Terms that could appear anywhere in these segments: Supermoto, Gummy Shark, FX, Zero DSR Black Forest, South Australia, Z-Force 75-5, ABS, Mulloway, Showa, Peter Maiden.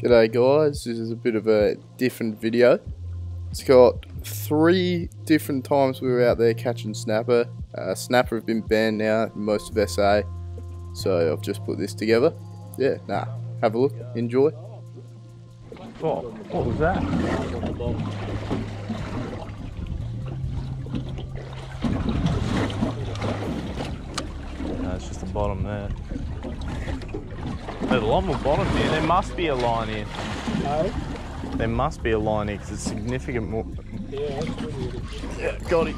G'day guys, this is a bit of a different video. It's got three different times we were out there catching snapper. Snapper have been banned now in most of SA, so I've just put this together. Yeah, have a look, enjoy. Oh, what was that? No, it's just the bottom there. There's a lot more bottom here. There must be a line here. No? There must be a line here because it's significant more. Yeah, that's pretty good. Yeah, got it.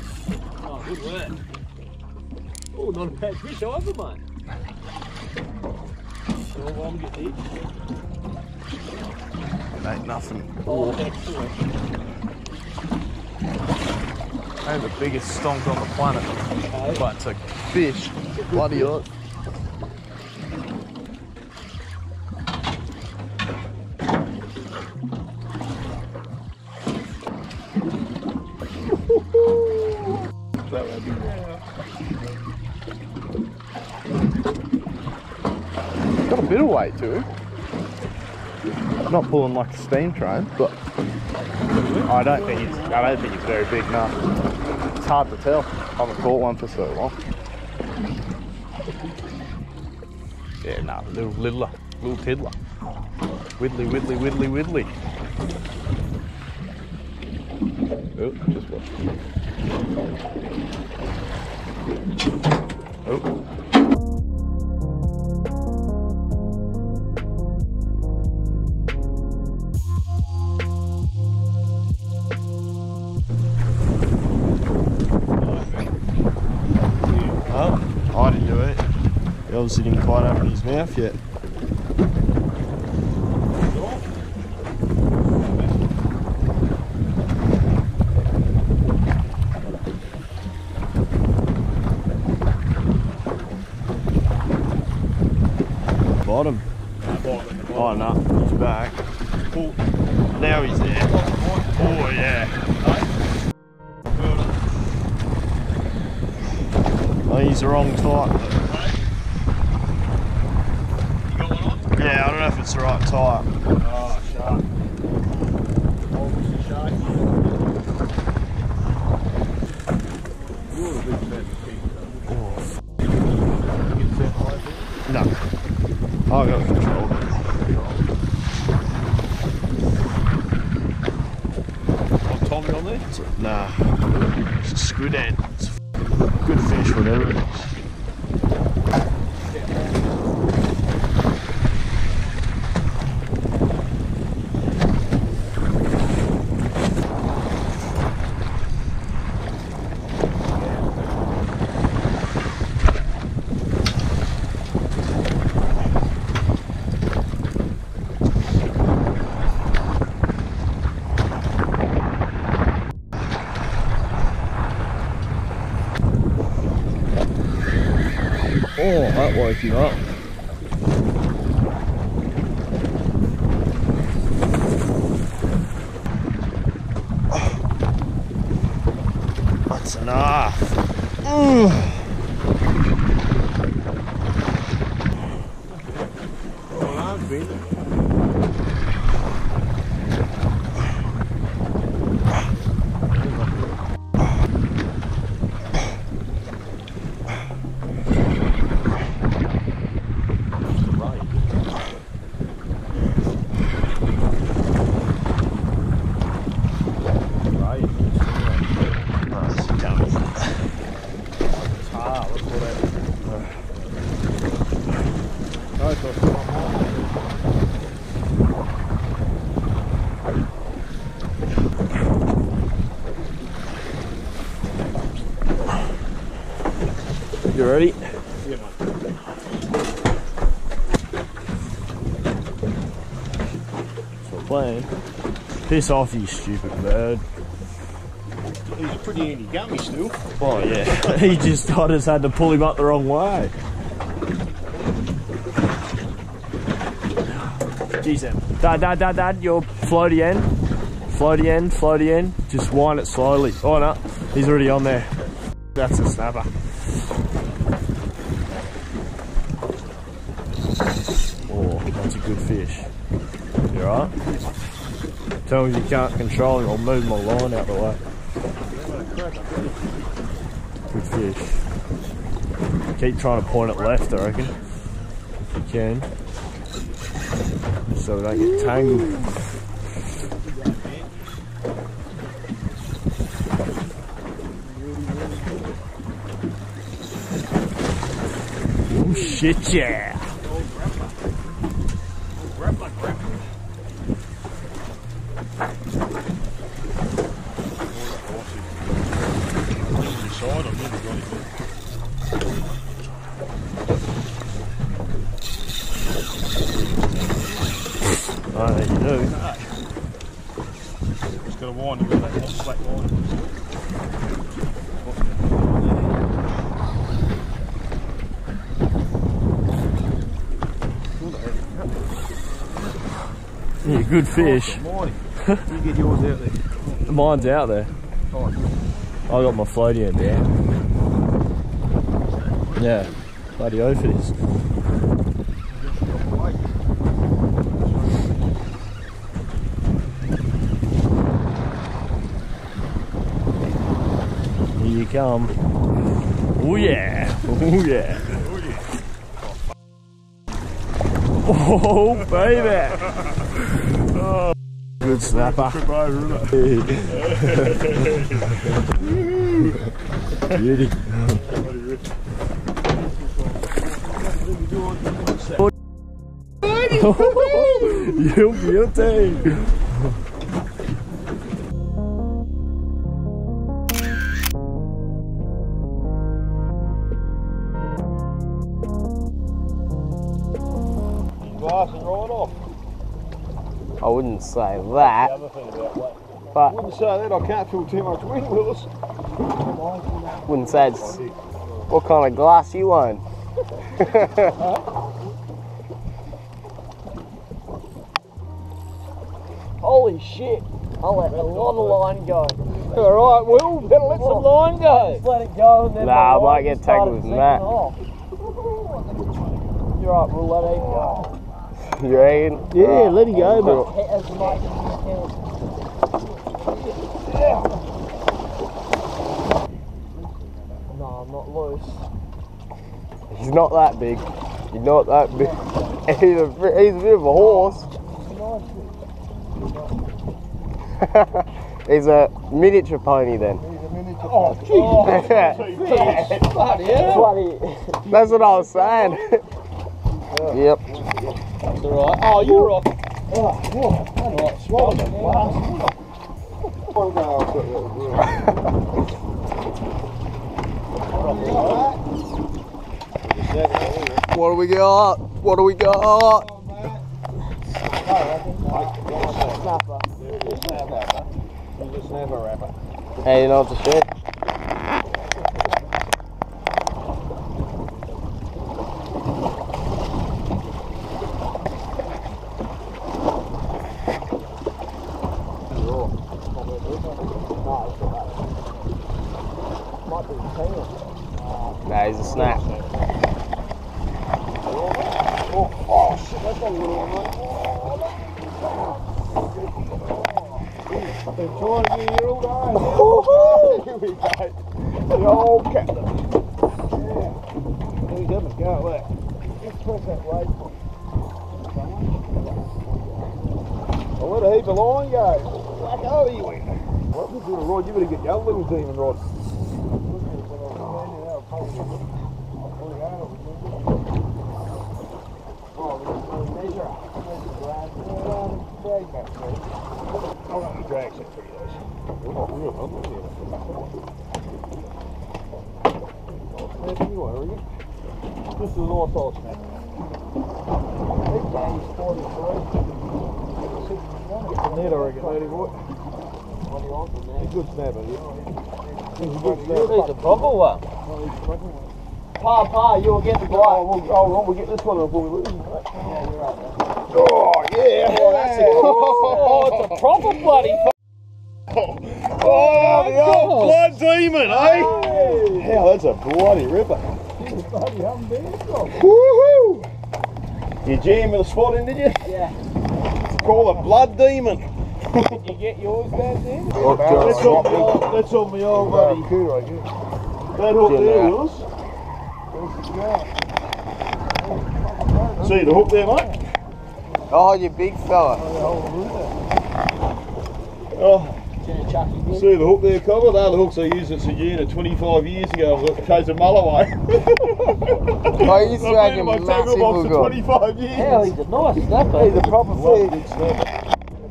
Oh, good work. Oh, not a bad fish either, mate. Sure, one get deep. Ain't nothing. Oh, excellent. They're the biggest stonk on the planet. Okay. But it's a fish. Bloody hot. Got a bit of weight to it. I'm not pulling like a steam train, but I don't think it's very big now. It's hard to tell. I haven't caught one for so long. Yeah, little tiddler. Widdly, widdly, widdly, widdly. Oh, just watch. Oh. Well, I didn't do it. He obviously didn't quite open his mouth yet. Bottom. Oh no, he's back. Oh, now he's there. Oh yeah. Oh, he's the wrong type. You got one on? Yeah, I don't know if it's the right type. Oh, shark. You're a big fan of people. No. Oh, I got control. Oh, Tommy on there? Nah. It's a squid head. It's a good fish, whatever it is. Oh, that woke you up. Oh. That's enough. You ready? Yeah, man. So playing. Piss off, you stupid bird. He's pretty handy gummy still. Oh yeah. I just had to pull him up the wrong way. Jeez, Em. Dad, your floaty end. Floaty end, floaty end. Just wind it slowly. Oh no, he's already on there. That's a snapper. That's a good fish. You alright? As long as you can't control it, I'll move my line out the way. Good fish. Keep trying to point it left, I reckon. If you can. So they don't get tangled. Shit, yeah! Old grandpa. Old grandpa. I think you do. Just gotta wind him with that little slack line. Yeah, good fish. Oh, you get yours out there. Mine's out there. Oh, I got my floaty end down. Yeah, bloody oaf it is. Here you come. Oh yeah, oh yeah. Oh baby. Oh, good snapper. Beauty. You beauty. I wouldn't say that. But I wouldn't say that, I can't feel too much wind, Willis. Wouldn't say it's... What kind of glass you own? Holy shit, I let the line go. Alright, Will, better let some line go. Just let it go and then... Nah, I might get tangled with that. You're right, we'll let it go. You reckon? Yeah, right. Let him go, bro. No, I'm not loose. He's not that big. He's not that big. He's a bit of a horse. He's a miniature pony then. Oh, jeez. Oh, bloody hell. That's what I was saying. Yep. That's alright. Oh, you're off. Alright, swallow the glass. What do we got? What do we got? Hey, you know what to say? Nah, he's a snap. Oh shit, that's a little one. They're trying to get you all down. Here we go. The old captain. Yeah. He's up and go, look. Just press that weight. I let a heap of line go. Black hole you went. What was little rod? You better get your little demon rod. This is an awesome snap. He's a good snapper. He's a proper one. Pa, you'll get the bite. We'll get this one before we lose. Oh, yeah. Oh, that's a oh, it's a proper bloody. Oh, the old blood demon, eh? Hell, that's a bloody ripper. Woohoo! You jammed with a spot in, did you? Yeah. Call a blood demon. Did you get yours down there? That's on me old buddy. That hook there, yours? See the hook there, mate? Oh, you big fella. Oh. See the hook there, Cobber? They're the hooks I used at Sagina 25 years ago with a case of Mulloway. I used to have a massive hook for 25 years. Hell, he's a nice snapper. He's a proper big snapper.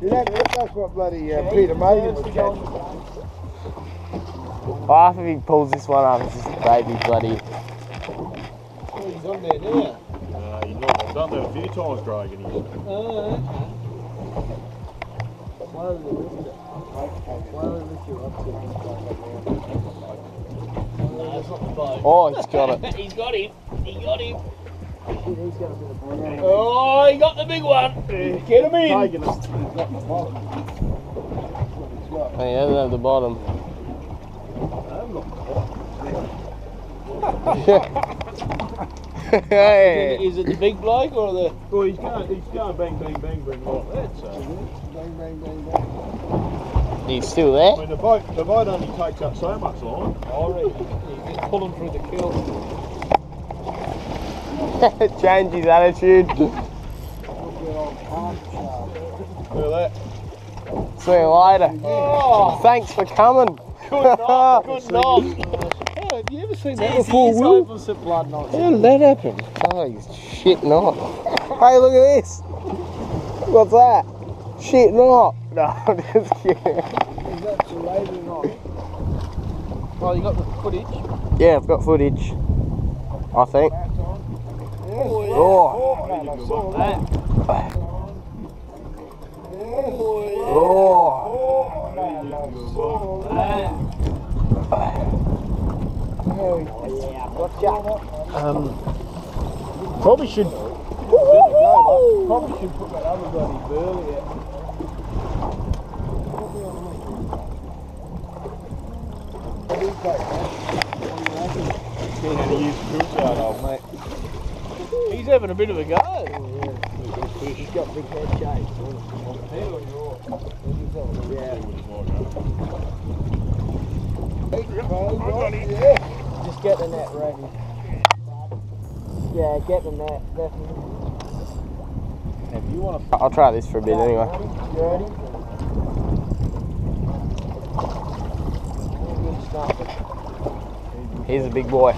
Did that look like bloody Peter Maiden was catching? Half of him pulls this one up, it's just a baby bloody. Oh, he's on there now. You know, I've done that a few times, Greg, and he's oh, he's got it. He's got him. He got him. Oh, he got the big one. Get him in. He doesn't have the bottom. Hey. Is it the big bloke or the? Well, he's going bang, bang, bang, bang like that. So. Bang, bang, bang, bang. He's still there? I mean, the boat only takes up so much line. I reckon you can pull him through the kill. Change his attitude. Look at that. See you later. Oh. Thanks for coming. Good knock, good knock. Oh, have you ever seen that before, Will? How did that happen? Oh, he's shit knot. Hey, look at this. What's that? Shit knot. No, I'm just kidding. Is that too late or not? Well, you got the footage? Yeah, I've got footage. I think. Probably should put that other bloody burley out. He's having a bit of a go. He's got big head shape. Yeah. Just get the net ready. Yeah, get the net, definitely. If you want to, I'll try this for a bit anyway. You ready? He's a big boy.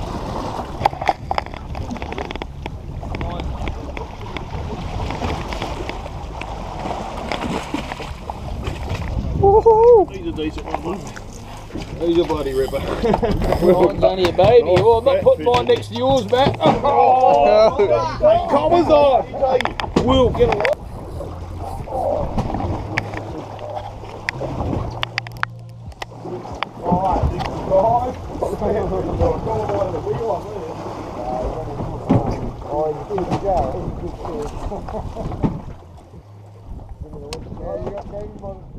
He's a decent one. He's a bloody ripper. Mine's only a baby. Oh, I'm not putting mine next to yours, Matt. Oh, no. Commas on. Will, get a lot. Oh, you got baby mother.